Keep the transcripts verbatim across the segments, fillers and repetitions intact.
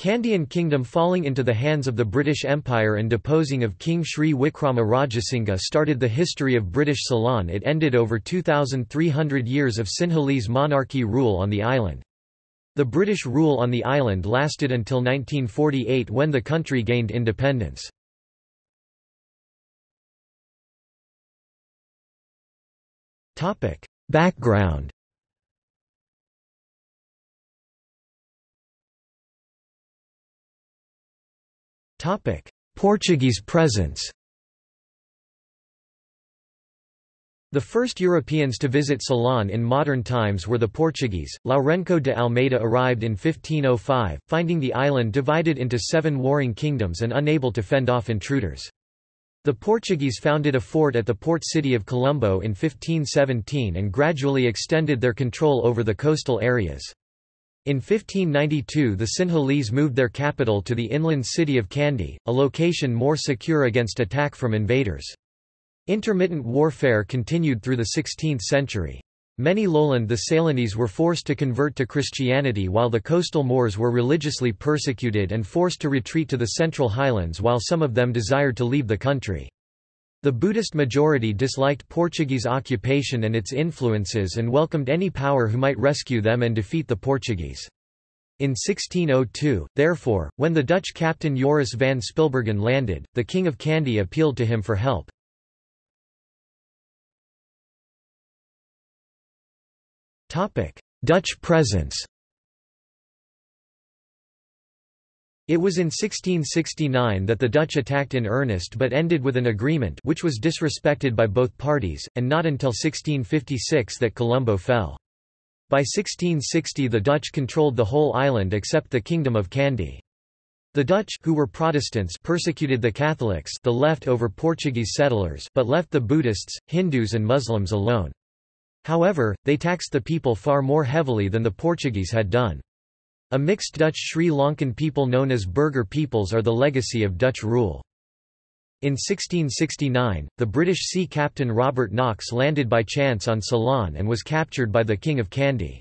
Kandyan Kingdom falling into the hands of the British Empire and deposing of King Sri Wickrama Rajasingha started the history of British Ceylon. It ended over two thousand three hundred years of Sinhalese monarchy rule on the island. The British rule on the island lasted until nineteen forty-eight, when the country gained independence. Background. Portuguese presence. The first Europeans to visit Ceylon in modern times were the Portuguese. Lourenco de Almeida arrived in fifteen oh five, finding the island divided into seven warring kingdoms and unable to fend off intruders. The Portuguese founded a fort at the port city of Colombo in fifteen seventeen and gradually extended their control over the coastal areas. In fifteen ninety-two, the Sinhalese moved their capital to the inland city of Kandy, a location more secure against attack from invaders. Intermittent warfare continued through the sixteenth century. Many lowland the Ceylonese were forced to convert to Christianity, while the coastal Moors were religiously persecuted and forced to retreat to the central highlands, while some of them desired to leave the country. The Buddhist majority disliked Portuguese occupation and its influences and welcomed any power who might rescue them and defeat the Portuguese. In sixteen oh two, therefore, when the Dutch captain Joris van Spilbergen landed, the King of Kandy appealed to him for help. Dutch presence. It was in sixteen sixty-nine that the Dutch attacked in earnest but ended with an agreement which was disrespected by both parties, and not until sixteen fifty-six that Colombo fell. By sixteen sixty the Dutch controlled the whole island except the Kingdom of Kandy. The Dutch, who were Protestants, persecuted the Catholics, the left over Portuguese settlers, but left the Buddhists, Hindus and Muslims alone. However, they taxed the people far more heavily than the Portuguese had done. A mixed Dutch Sri Lankan people known as Burgher peoples are the legacy of Dutch rule. In sixteen sixty-nine, the British sea captain Robert Knox landed by chance on Ceylon and was captured by the King of Kandy.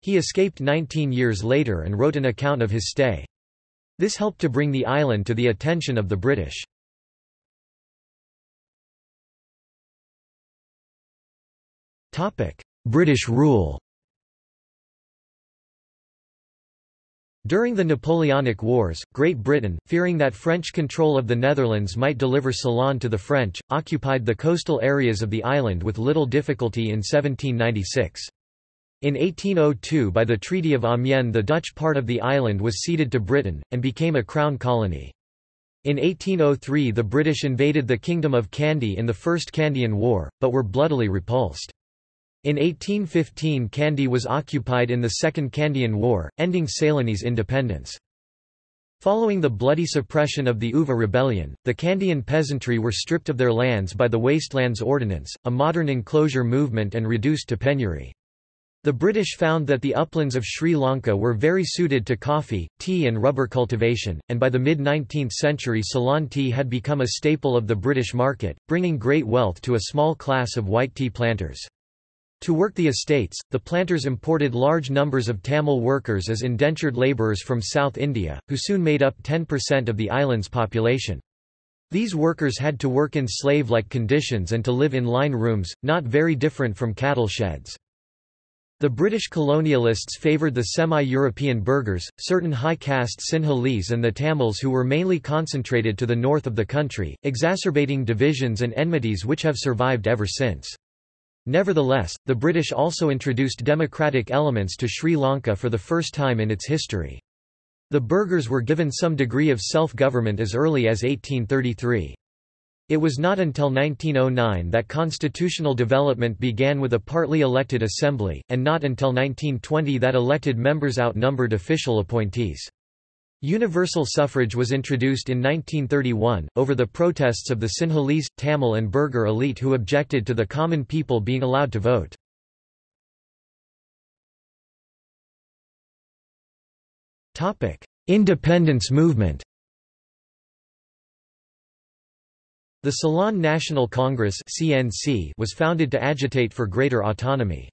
He escaped nineteen years later and wrote an account of his stay. This helped to bring the island to the attention of the British. British rule. During the Napoleonic Wars, Great Britain, fearing that French control of the Netherlands might deliver Ceylon to the French, occupied the coastal areas of the island with little difficulty in seventeen ninety-six. In eighteen oh two, by the Treaty of Amiens, the Dutch part of the island was ceded to Britain, and became a crown colony. In eighteen oh three the British invaded the Kingdom of Kandy in the First Kandyan War, but were bloodily repulsed. In eighteen fifteen Kandy was occupied in the Second Kandyan War, ending Ceylonese independence. Following the bloody suppression of the Uva Rebellion, the Kandyan peasantry were stripped of their lands by the Wastelands Ordinance, a modern enclosure movement, and reduced to penury. The British found that the uplands of Sri Lanka were very suited to coffee, tea and rubber cultivation, and by the mid-nineteenth century Ceylon tea had become a staple of the British market, bringing great wealth to a small class of white tea planters. To work the estates, the planters imported large numbers of Tamil workers as indentured labourers from South India, who soon made up ten percent of the island's population. These workers had to work in slave-like conditions and to live in line rooms, not very different from cattle sheds. The British colonialists favoured the semi-European Burghers, certain high-caste Sinhalese and the Tamils, who were mainly concentrated to the north of the country, exacerbating divisions and enmities which have survived ever since. Nevertheless, the British also introduced democratic elements to Sri Lanka for the first time in its history. The Burghers were given some degree of self-government as early as eighteen thirty-three. It was not until nineteen oh nine that constitutional development began with a partly elected assembly, and not until nineteen twenty that elected members outnumbered official appointees. Universal suffrage was introduced in nineteen thirty-one, over the protests of the Sinhalese, Tamil and Burgher elite who objected to the common people being allowed to vote. Independence movement. The Ceylon National Congress (C N C) was founded to agitate for greater autonomy.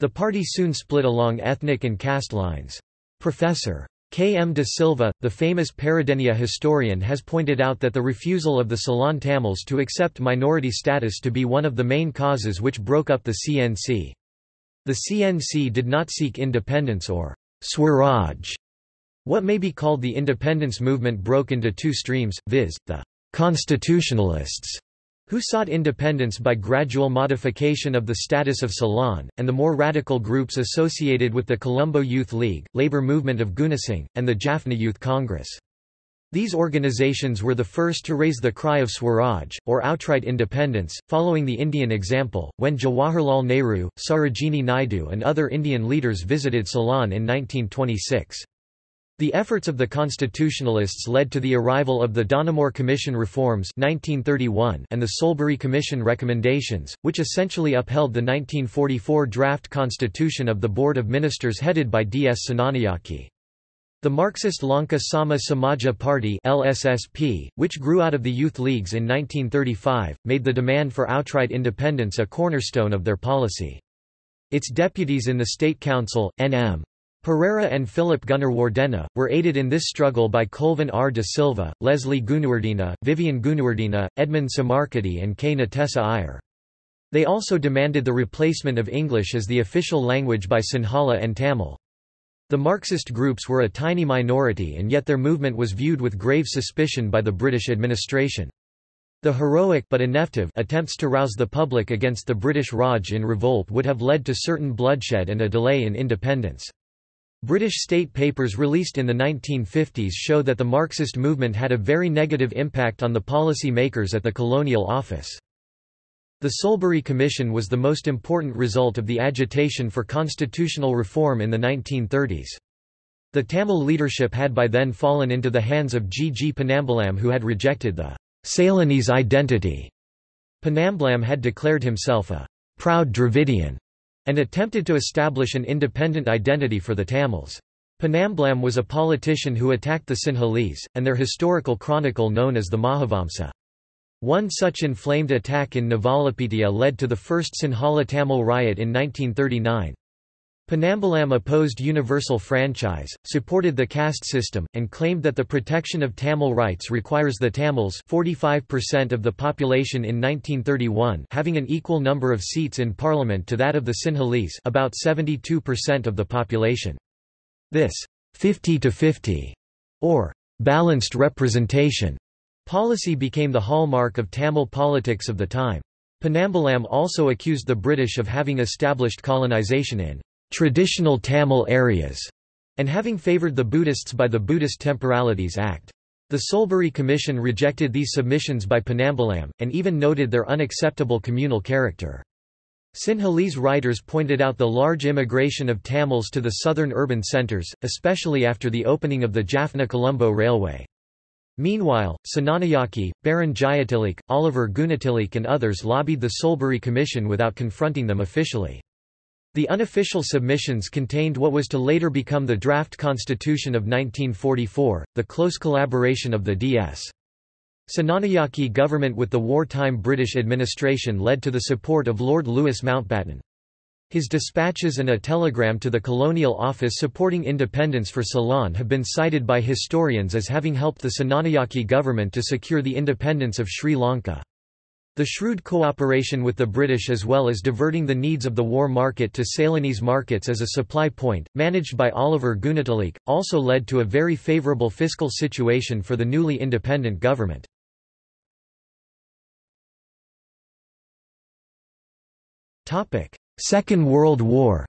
The party soon split along ethnic and caste lines. Professor K M De Silva, the famous Peradeniya historian, has pointed out that the refusal of the Ceylon Tamils to accept minority status to be one of the main causes which broke up the C N C. The C N C did not seek independence or Swaraj. What may be called the independence movement broke into two streams, viz., the constitutionalists, who sought independence by gradual modification of the status of Ceylon, and the more radical groups associated with the Colombo Youth League, labour movement of Gunasinghe, and the Jaffna Youth Congress. These organisations were the first to raise the cry of Swaraj, or outright independence, following the Indian example, when Jawaharlal Nehru, Sarojini Naidu and other Indian leaders visited Ceylon in nineteen twenty-six. The efforts of the constitutionalists led to the arrival of the Donamore Commission reforms nineteen thirty-one and the Soulbury Commission recommendations, which essentially upheld the nineteen forty-four draft constitution of the Board of Ministers headed by D S Senanayake. The Marxist Lanka Sama Samaja Party (L S S P), which grew out of the youth leagues in nineteen thirty-five, made the demand for outright independence a cornerstone of their policy. Its deputies in the State Council, N M Perera and Philip Gunawardena, were aided in this struggle by Colvin R. De Silva, Leslie Gunawardena, Vivian Gunawardena, Edmund Samarkady and K. Natesa Iyer. They also demanded the replacement of English as the official language by Sinhala and Tamil. The Marxist groups were a tiny minority and yet their movement was viewed with grave suspicion by the British administration. The heroic but ineffective attempts to rouse the public against the British Raj in revolt would have led to certain bloodshed and a delay in independence. British state papers released in the nineteen fifties show that the Marxist movement had a very negative impact on the policy makers at the Colonial Office. The Soulbury Commission was the most important result of the agitation for constitutional reform in the nineteen thirties. The Tamil leadership had by then fallen into the hands of G G Ponnambalam, who had rejected the Ceylonese identity. Ponnambalam had declared himself a proud Dravidian and attempted to establish an independent identity for the Tamils. Ponnambalam was a politician who attacked the Sinhalese, and their historical chronicle known as the Mahavamsa. One such inflamed attack in Navalapitiya led to the first Sinhala-Tamil riot in nineteen thirty-nine. Ponnambalam opposed universal franchise, supported the caste system, and claimed that the protection of Tamil rights requires the Tamils, forty-five percent of the population in nineteen thirty-one, having an equal number of seats in parliament to that of the Sinhalese, about seventy-two percent of the population. This fifty to fifty or balanced representation policy became the hallmark of Tamil politics of the time. Ponnambalam also accused the British of having established colonization in traditional Tamil areas, and having favoured the Buddhists by the Buddhist Temporalities Act. The Soulbury Commission rejected these submissions by Ponnambalam, and even noted their unacceptable communal character. Sinhalese writers pointed out the large immigration of Tamils to the southern urban centres, especially after the opening of the Jaffna-Colombo Railway. Meanwhile, Senanayake, Baron Jayatilleke, Oliver Goonetilleke and others lobbied the Soulbury Commission without confronting them officially. The unofficial submissions contained what was to later become the draft constitution of nineteen forty-four, the close collaboration of the D S Senanayake government with the wartime British administration led to the support of Lord Louis Mountbatten. His dispatches and a telegram to the Colonial Office supporting independence for Ceylon have been cited by historians as having helped the Senanayake government to secure the independence of Sri Lanka. The shrewd cooperation with the British as well as diverting the needs of the war market to Ceylonese markets as a supply point, managed by Oliver Goonetilleke, also led to a very favourable fiscal situation for the newly independent government. Second World War.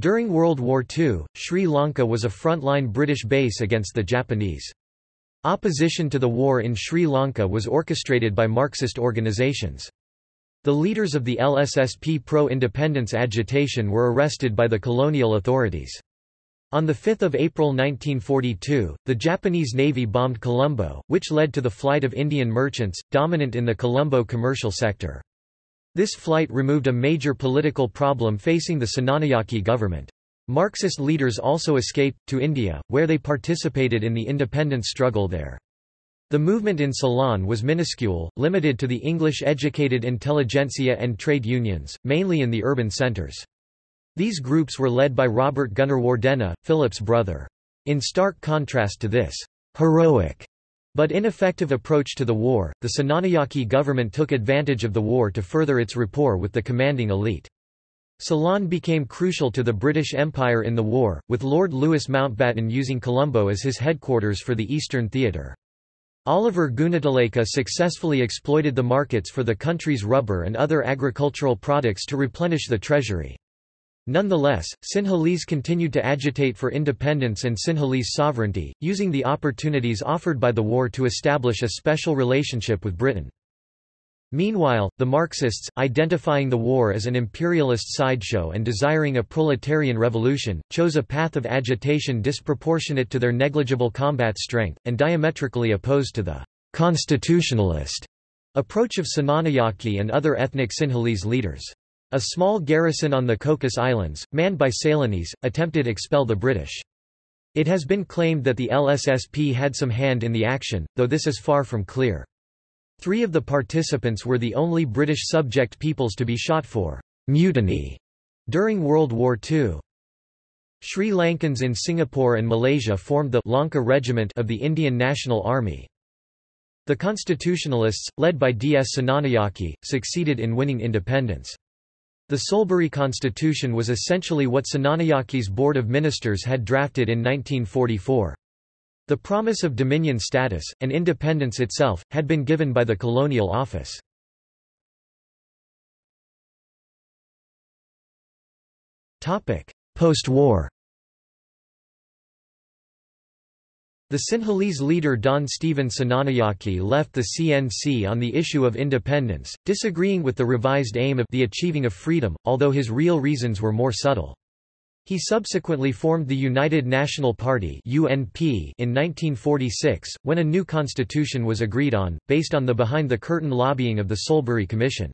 During World War Two, Sri Lanka was a frontline British base against the Japanese. Opposition to the war in Sri Lanka was orchestrated by Marxist organizations. The leaders of the L S S P pro-independence agitation were arrested by the colonial authorities. On the fifth of April nineteen forty-two, the Japanese Navy bombed Colombo, which led to the flight of Indian merchants, dominant in the Colombo commercial sector. This flight removed a major political problem facing the Senanayake government. Marxist leaders also escaped, to India, where they participated in the independence struggle there. The movement in Ceylon was minuscule, limited to the English-educated intelligentsia and trade unions, mainly in the urban centres. These groups were led by Robert Gunawardena, Philip's brother. In stark contrast to this heroic but ineffective approach to the war, the Senanayake government took advantage of the war to further its rapport with the commanding elite. Ceylon became crucial to the British Empire in the war, with Lord Louis Mountbatten using Colombo as his headquarters for the Eastern Theatre. Oliver Goonetilleke successfully exploited the markets for the country's rubber and other agricultural products to replenish the treasury. Nonetheless, Sinhalese continued to agitate for independence and Sinhalese sovereignty, using the opportunities offered by the war to establish a special relationship with Britain. Meanwhile, the Marxists, identifying the war as an imperialist sideshow and desiring a proletarian revolution, chose a path of agitation disproportionate to their negligible combat strength, and diametrically opposed to the «constitutionalist» approach of Senanayake and other ethnic Sinhalese leaders. A small garrison on the Cocos Islands, manned by Ceylonese, attempted to expel the British. It has been claimed that the L S S P had some hand in the action, though this is far from clear. Three of the participants were the only British subject peoples to be shot for mutiny during World War Two. Sri Lankans in Singapore and Malaysia formed the Lanka Regiment of the Indian National Army. The constitutionalists, led by D S Senanayake, succeeded in winning independence. The Soulbury Constitution was essentially what Senanayake's Board of Ministers had drafted in nineteen forty-four. The promise of dominion status, and independence itself, had been given by the Colonial Office. Post-war. The Sinhalese leader Don Stephen Senanayake left the C N C on the issue of independence, disagreeing with the revised aim of the achieving of freedom, although his real reasons were more subtle. He subsequently formed the United National Party (U N P) in nineteen forty-six, when a new constitution was agreed on, based on the behind-the-curtain lobbying of the Soulbury Commission.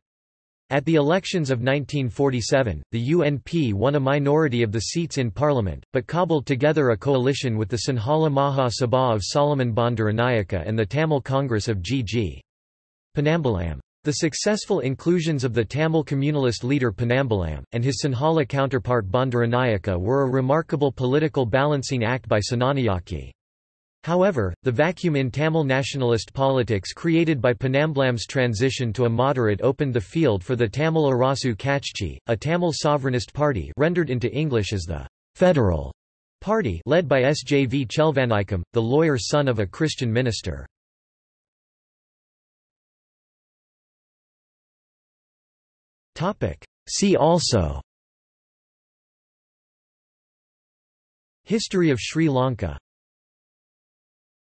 At the elections of nineteen forty-seven, the U N P won a minority of the seats in parliament, but cobbled together a coalition with the Sinhala Maha Sabha of Solomon Bandaranayake and the Tamil Congress of G G Ponnambalam. The successful inclusions of the Tamil communalist leader Ponnambalam, and his Sinhala counterpart Bandaranayake were a remarkable political balancing act by Senanayake. However, the vacuum in Tamil nationalist politics created by Ponnambalam's transition to a moderate opened the field for the Tamil Arasu Katchi, a Tamil sovereignist party rendered into English as the Federal Party led by S J V Chelvanaikam, the lawyer son of a Christian minister. See also: History of Sri Lanka.